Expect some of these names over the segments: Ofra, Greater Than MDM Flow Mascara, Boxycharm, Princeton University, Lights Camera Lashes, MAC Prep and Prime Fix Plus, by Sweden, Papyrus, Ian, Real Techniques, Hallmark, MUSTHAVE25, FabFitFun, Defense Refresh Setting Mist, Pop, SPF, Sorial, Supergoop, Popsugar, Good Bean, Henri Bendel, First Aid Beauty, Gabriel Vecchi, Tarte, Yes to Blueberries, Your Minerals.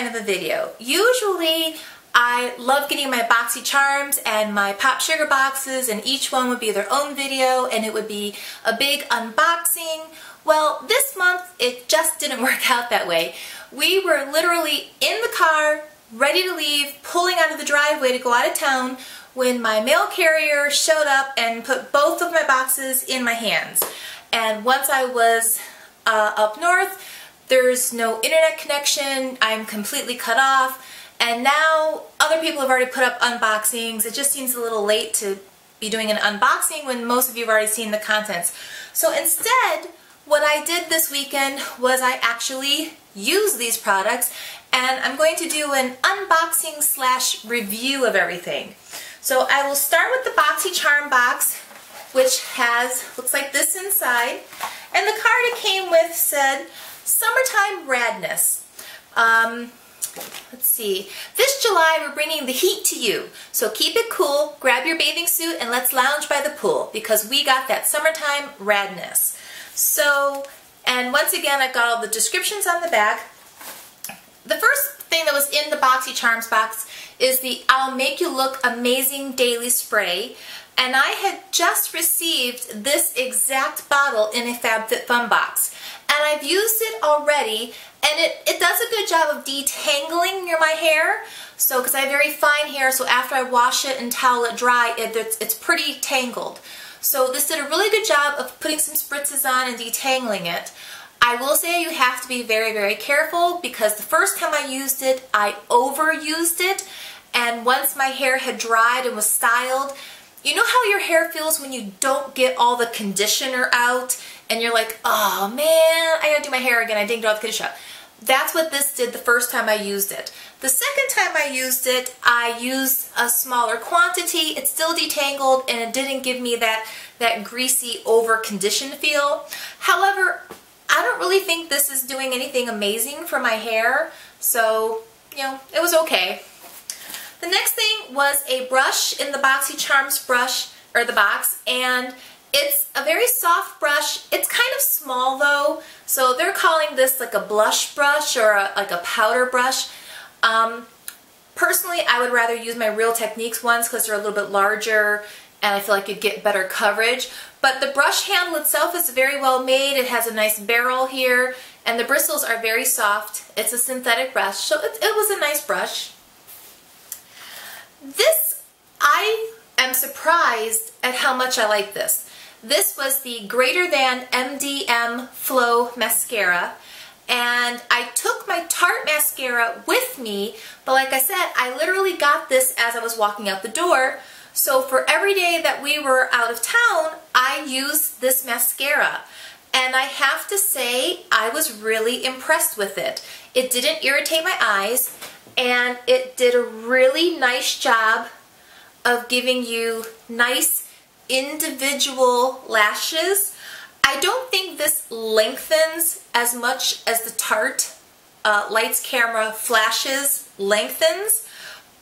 kind of a video. Usually I love getting my Boxycharms and my Popsugar boxes, and each one would be their own video and it would be a big unboxing. Well, this month it just didn't work out that way. We were literally in the car, ready to leave, pulling out of the driveway to go out of town, when my mail carrier showed up and put both of my boxes in my hands. And once I was up north, there's no internet connection, I'm completely cut off, and now other people have already put up unboxings. It just seems a little late to be doing an unboxing when most of you have already seen the contents. So instead, what I did this weekend was I actually used these products, and I'm going to do an unboxing / review of everything. So I will start with the Boxycharm box, which has, looks like this inside, and the card it came with said, Summertime Radness. Let's see, this July we're bringing the heat to you, so keep it cool, grab your bathing suit, and let's lounge by the pool, because we got that summertime radness. So, and once again I've got all the descriptions on the back. The first thing that was in the Boxycharms box is the I'll Make You Look Amazing Daily Spray, and I had just received this exact bottle in a FabFitFun box, and I've used it already, and it does a good job of detangling my hair, so because I have very fine hair, so after I wash it and towel it dry, it's pretty tangled. So this did a really good job of putting some spritzes on and detangling it. I will say you have to be very, very careful, because the first time I used it, I overused it, and once my hair had dried and was styled, you know how your hair feels when you don't get all the conditioner out, and you're like, oh man, I gotta do my hair again, I didn't get all the conditioner out. That's what this did the first time I used it. The second time I used it, I used a smaller quantity. It still detangled, and it didn't give me that greasy, over-conditioned feel. However, I don't really think this is doing anything amazing for my hair, so, you know, it was okay. The next thing was a brush in the Boxycharms brush, or the box, and it's a very soft brush. It's kind of small though, so they're calling this like a blush brush or like a powder brush. Personally, I would rather use my Real Techniques ones because they're a little bit larger and I feel like you'd get better coverage. But the brush handle itself is very well made. It has a nice barrel here, and the bristles are very soft. It's a synthetic brush, so it was a nice brush. This, I am surprised at how much I like this. This was the Greater Than MDM Flow Mascara, and I took my Tarte mascara with me, but like I said, I literally got this as I was walking out the door. So for every day that we were out of town, I used this mascara, and I have to say I was really impressed with it. It didn't irritate my eyes, and it did a really nice job of giving you nice individual lashes. I don't think this lengthens as much as the Tarte Lights Camera Lashes lengthens,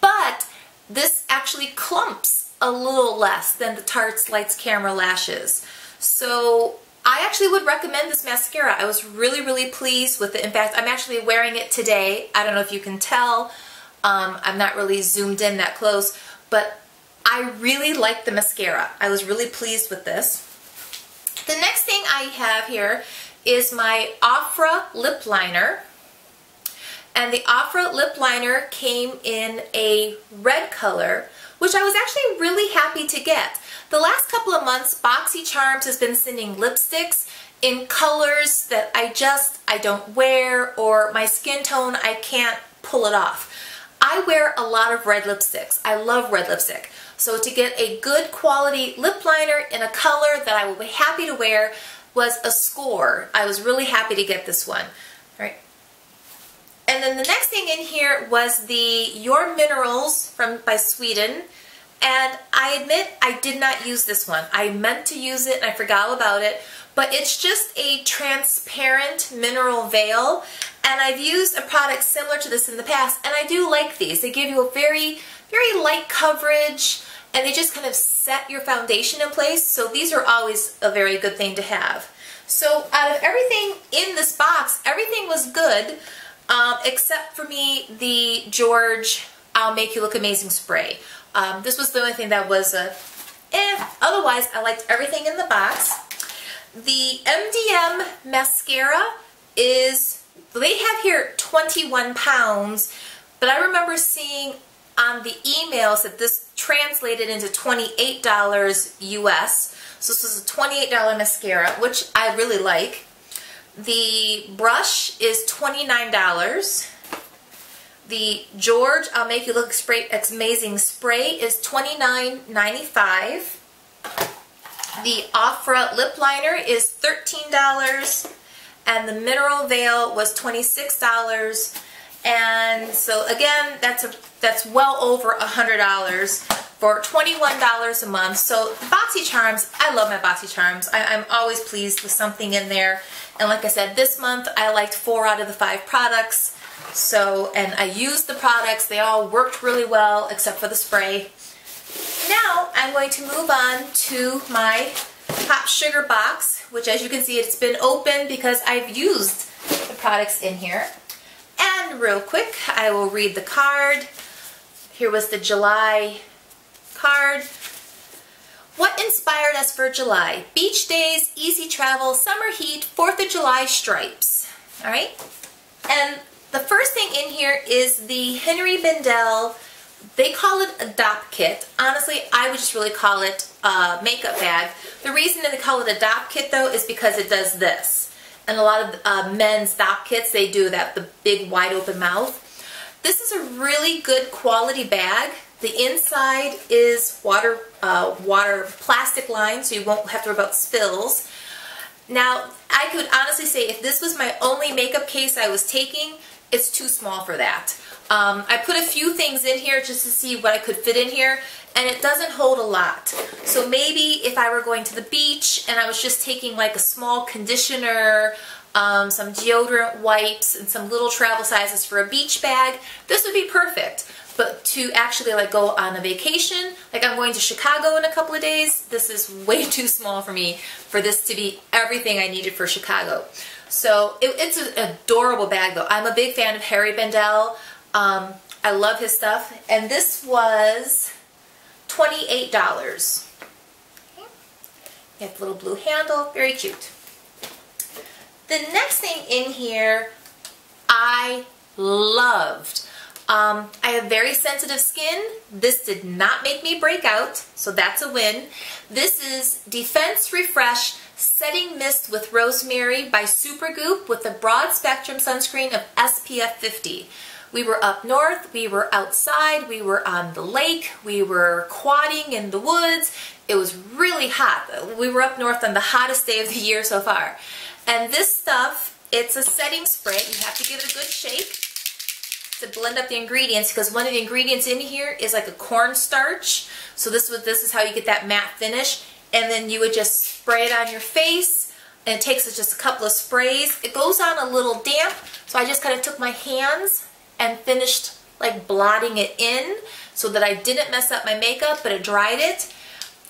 but this actually clumps a little less than the Tarte's Lights Camera Lashes. So I actually would recommend this mascara. I was really, really pleased with it. In fact, I'm actually wearing it today. I don't know if you can tell. I'm not really zoomed in that close, but I really like the mascara. I was really pleased with this. The next thing I have here is my Ofra lip liner. And the Ofra lip liner came in a red color, which I was actually really happy to get. The last couple of months, Boxycharms has been sending lipsticks in colors that I don't wear, or my skin tone, I can't pull it off. I wear a lot of red lipsticks. I love red lipstick. So to get a good quality lip liner in a color that I will be happy to wear was a score. I was really happy to get this one. All right. And then the next thing in here was the Your Minerals by Sweden, and I admit I did not use this one. I meant to use it and I forgot all about it, but it's just a transparent mineral veil, and I've used a product similar to this in the past, and I do like these. They give you a very, very light coverage, and they just kind of set your foundation in place, so these are always a very good thing to have. So out of everything in this box, everything was good. except for me, the George I'll Make You Look Amazing spray. This was the only thing that was otherwise I liked everything in the box. The MDM mascara is, they have here 21 pounds, but I remember seeing on the emails that this translated into $28 US. So this is a $28 mascara, which I really like. The brush is $29. The George I'll Make You Look Amazing spray is $29.95. The Ofra lip liner is $13. And the mineral veil was $26. And so again, that's well over $100 for $21 a month. So Boxycharms, I love my Boxycharms. I'm always pleased with something in there. And like I said, this month I liked 4 out of the 5 products. So, and I used the products. They all worked really well except for the spray. Now I'm going to move on to my Popsugar box, which as you can see, it's been open because I've used the products in here. And real quick, I will read the card. Here was the July card. What inspired us for July? Beach days, easy travel, summer heat, 4th of July stripes. All right. And the first thing in here is the Henri Bendel, they call it a dop kit. Honestly, I would just really call it a makeup bag. The reason that they call it a dop kit though is because it does this. And a lot of men's dop kits, they do that, the big wide open mouth. This is a really good quality bag. The inside is water plastic lined, so you won't have to worry about spills. Now, I could honestly say if this was my only makeup case I was taking, it's too small for that. I put a few things in here just to see what I could fit in here, and it doesn't hold a lot. So maybe if I were going to the beach and I was just taking like a small conditioner, some deodorant wipes, and some little travel sizes for a beach bag, this would be perfect. But to actually like go on a vacation, like I'm going to Chicago in a couple of days, this is way too small for me for this to be everything I needed for Chicago. So it's an adorable bag though. I'm a big fan of Henri Bendel. I love his stuff, and this was $28. Okay. You have a little blue handle, very cute. The next thing in here I loved. I have very sensitive skin. This did not make me break out, so that's a win. This is Defense Refresh Setting Mist with Rosemary by Supergoop with a broad spectrum sunscreen of SPF 50. We were up north, we were outside, we were on the lake, we were quadding in the woods. It was really hot. We were up north on the hottest day of the year so far. And this stuff, it's a setting spray. You have to give it a good shake to blend up the ingredients, because one of the ingredients in here is like a cornstarch. So this is how you get that matte finish. And then you would just spray it on your face. And it takes just a couple of sprays. It goes on a little damp, so I just kind of took my hands and finished like blotting it in so that I didn't mess up my makeup, but it dried it.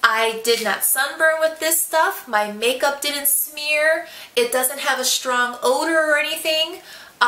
I did not sunburn with this stuff. My makeup didn't smear. It doesn't have a strong odor or anything.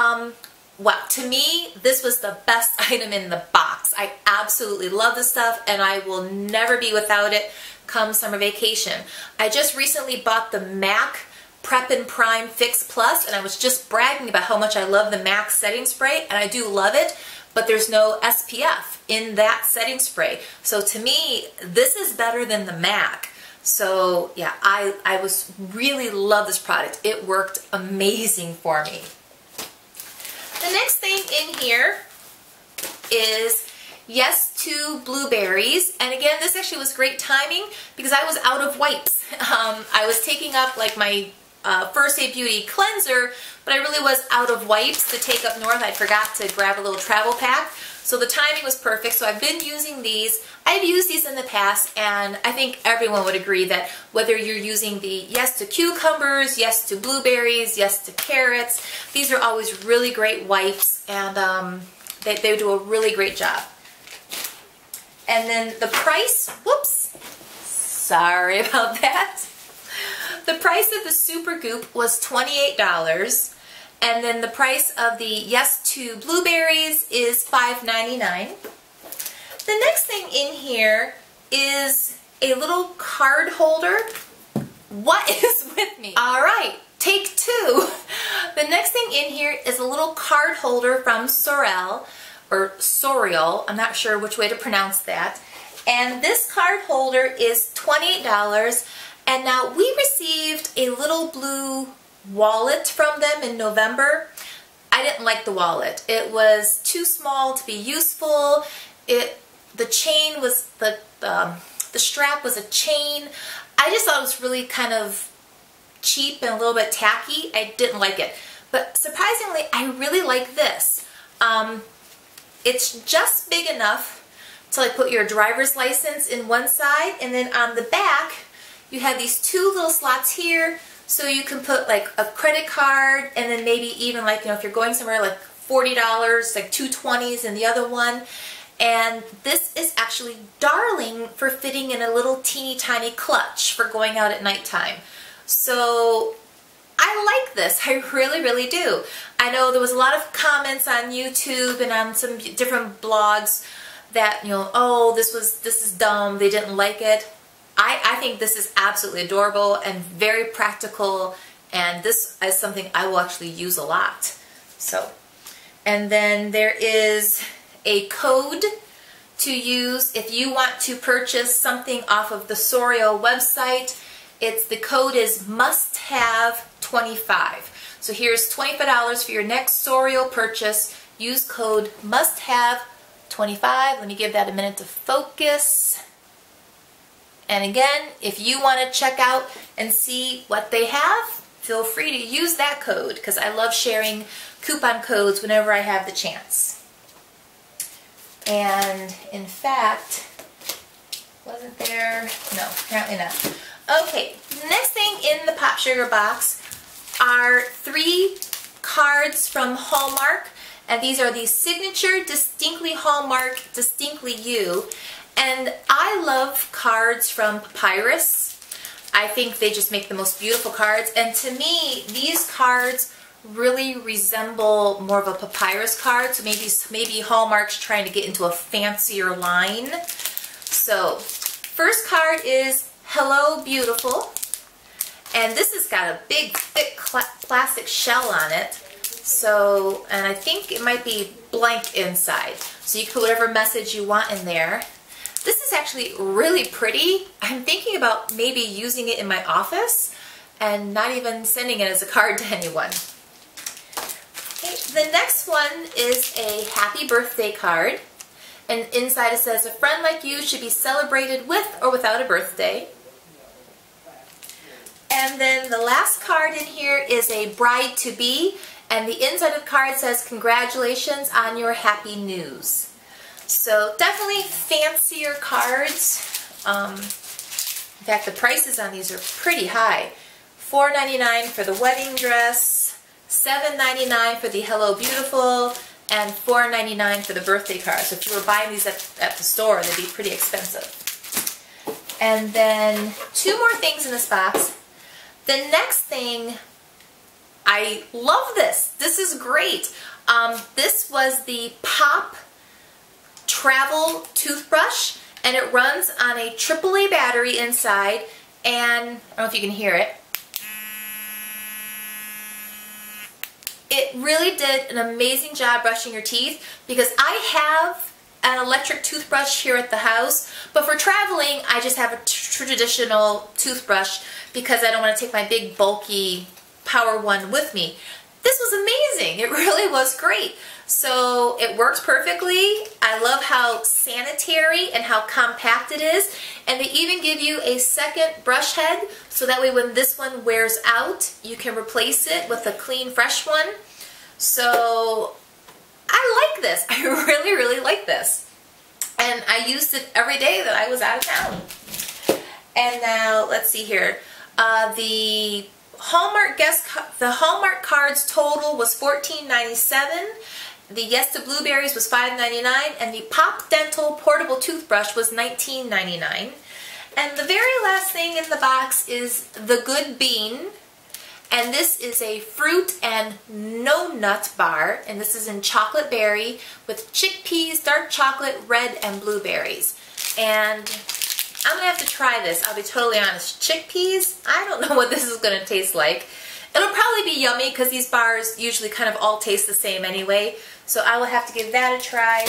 Well, to me, this was the best item in the box. I absolutely love this stuff, and I will never be without it come summer vacation. I just recently bought the MAC Prep and Prime Fix Plus, and I was just bragging about how much I love the MAC setting spray, and I do love it, but there's no SPF in that setting spray. So to me, this is better than the MAC. So yeah, I really love this product. It worked amazing for me. The next thing in here is Yes to Blueberries, and again, this actually was great timing because I was out of wipes. I was taking up like my First Aid Beauty cleanser, but I really was out of wipes to take up north. I forgot to grab a little travel pack, so the timing was perfect. So I've been using these. I've used these in the past, and I think everyone would agree that whether you're using the Yes to Cucumbers, Yes to Blueberries, Yes to Carrots, these are always really great wipes, and they do a really great job. And then the price, whoops, sorry about that. The price of the Supergoop was $28, and then the price of the Yes to Blueberries is $5.99. The next thing in here is a little card holder. What is with me? Alright, take two. The next thing in here is a little card holder from Sorial, or Sorial, I'm not sure which way to pronounce that. And this card holder is $28. And now we received a little blue wallet from them in November. I didn't like the wallet. It was too small to be useful. The strap was a chain. I just thought it was really kind of cheap and a little bit tacky. I didn't like it. But surprisingly, I really like this. It's just big enough to like put your driver's license in one side, and then on the back you have these two little slots here, so you can put like a credit card, and then maybe even like, you know, if you're going somewhere, like $40, like two 20s in the other one. And this is actually darling for fitting in a little teeny tiny clutch for going out at nighttime. So I like this. I really, really do. I know there was a lot of comments on YouTube and on some different blogs that, you know, oh, this is dumb, they didn't like it. I think this is absolutely adorable and very practical, and this is something I will actually use a lot. So, and then there is a code to use if you want to purchase something off of the Sorial website. It's, the code is MUSTHAVE25. So here's $25 for your next Sorial purchase. Use code MUSTHAVE25. Let me give that a minute to focus. And again, if you want to check out and see what they have, feel free to use that code, because I love sharing coupon codes whenever I have the chance. And in fact, wasn't there? No, apparently not. Okay, next thing in the Popsugar box are three cards from Hallmark. And these are the Signature, Distinctly Hallmark, Distinctly You. And I love cards from Papyrus. I think they just make the most beautiful cards. And to me, these cards really resemble more of a Papyrus card. So maybe Hallmark's trying to get into a fancier line. So, first card is Hello Beautiful. And this has got a big, thick plastic shell on it. So, and I think it might be blank inside. So you can put whatever message you want in there. This is actually really pretty. I'm thinking about maybe using it in my office and not even sending it as a card to anyone. Okay, the next one is a happy birthday card. And inside it says, a friend like you should be celebrated with or without a birthday. And then the last card in here is a bride to be. And the inside of the card says, congratulations on your happy news. So definitely fancier cards. In fact, the prices on these are pretty high. $4.99 for the wedding dress, $7.99 for the Hello Beautiful, and $4.99 for the birthday card. So if you were buying these at the store, they'd be pretty expensive. And then two more things in this box. The next thing, I love this. This is great. This was the Pop travel toothbrush, and it runs on a AAA battery inside, and I don't know if you can hear it. It really did an amazing job brushing your teeth, because I have an electric toothbrush here at the house, but for traveling I just have a traditional toothbrush, because I don't want to take my big bulky power one with me. This was amazing. It really was great. So it works perfectly. I love how sanitary and how compact it is. And they even give you a second brush head, so that way when this one wears out, you can replace it with a clean, fresh one. So I like this. I really, really like this. And I used it every day that I was out of town. And now, let's see here. The Hallmark Hallmark cards total was $14.97. The Yes to Blueberries was $5.99, and the Pop Dental portable toothbrush was $19.99. And the very last thing in the box is the Good Bean, And this is a fruit and no nut bar, and this is in chocolate berry with chickpeas, dark chocolate, red, and blueberries. And I'm gonna have to try this, I'll be totally honest. Chickpeas, I don't know what this is gonna taste like. It'll probably be yummy because these bars usually kind of all taste the same anyway, so I will have to give that a try.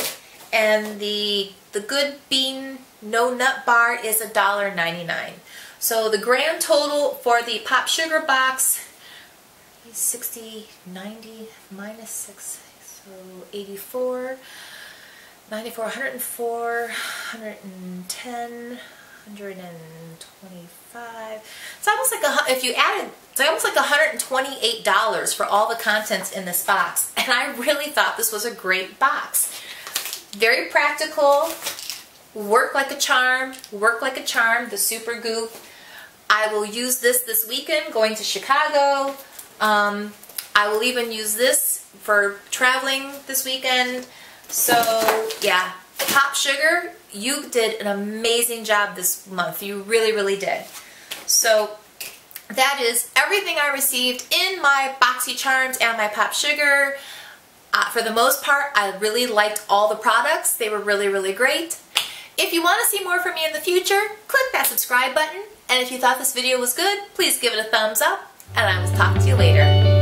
And the Good Bean No Nut Bar is $1.99. So the grand total for the Popsugar box, 60, 90, minus 6, so 84, 94, 104, 110, 125. It's almost like if you added, it's almost like $128 for all the contents in this box. And I really thought this was a great box. Very practical. Work like a charm. Work like a charm. The Supergoop. I will use this weekend going to Chicago. I will even use this for traveling this weekend. So yeah, Popsugar, you did an amazing job this month. You really, really did. So that is everything I received in my Boxycharms and my Popsugar. For the most part, I really liked all the products. They were really, really great. If you want to see more from me in the future, click that subscribe button. And if you thought this video was good, please give it a thumbs up. And I will talk to you later.